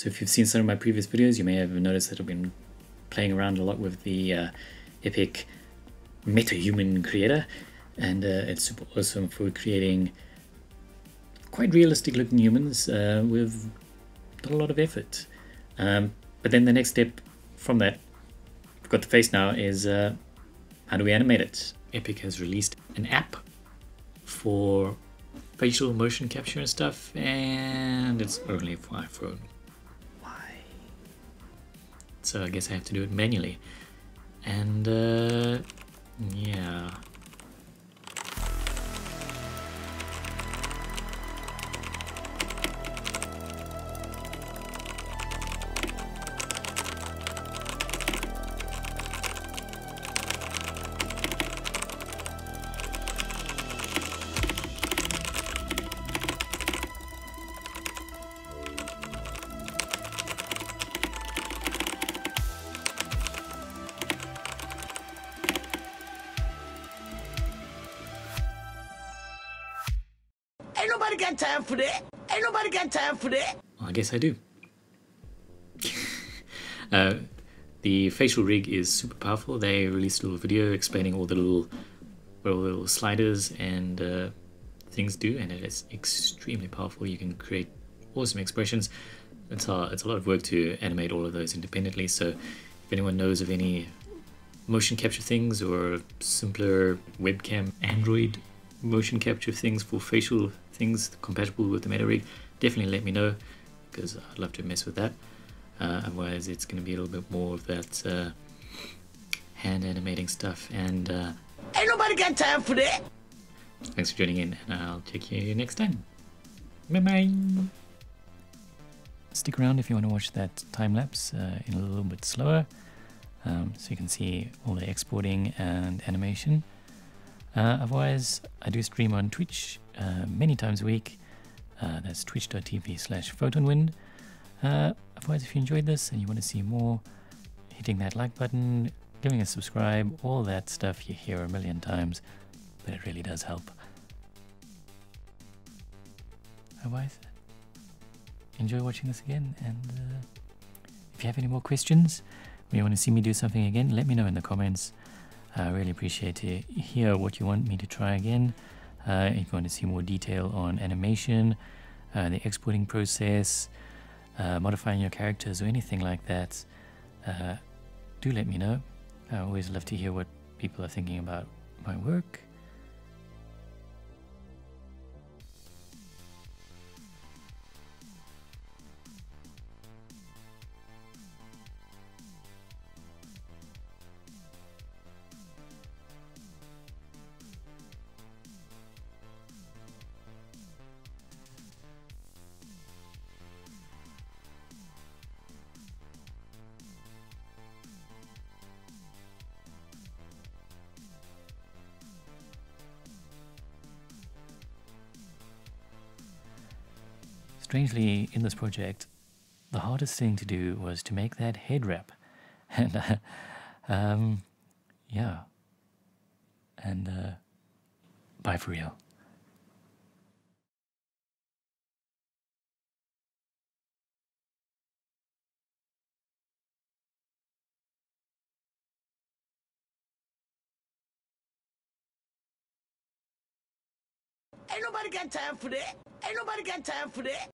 So if you've seen some of my previous videos, you may have noticed that I've been playing around a lot with the Epic MetaHuman creator, and it's super awesome for creating quite realistic looking humans with not a lot of effort. But then the next step from that, I've got the face now, is how do we animate it? Epic has released an app for facial motion capture and stuff, and it's only for iPhone. Why? So I guess I have to do it manually. And yeah. Ain't nobody got time for that. Ain't nobody got time for that. Well, I guess I do. The facial rig is super powerful. They released a little video explaining all the little, sliders and things do, and it is extremely powerful. You can create awesome expressions. It's a lot of work to animate all of those independently. So if anyone knows of any motion capture things or simpler webcam Android motion capture things for facial things compatible with the Meta Rig, definitely let me know, because I'd love to mess with that. Otherwise it's going to be a little bit more of that hand animating stuff, and ain't nobody got time for that. Thanks for joining in, and I'll check you next time. Bye-bye. Stick around if you want to watch that time lapse in a little bit slower, so you can see all the exporting and animation. Otherwise, I do stream on Twitch many times a week. That's twitch.tv/PhotonWind. Otherwise, if you enjoyed this and you want to see more, hitting that like button, giving a subscribe, all that stuff you hear a million times, but it really does help. Otherwise, enjoy watching this again, and if you have any more questions or you want to see me do something again, let me know in the comments. I really appreciate to hear what you want me to try again. If you want to see more detail on animation, the exporting process, modifying your characters or anything like that, do let me know. I always love to hear what people are thinking about my work. Strangely, in this project, the hardest thing to do was to make that head wrap, and yeah, and bye for real. Ain't nobody got time for that. Ain't nobody got time for that.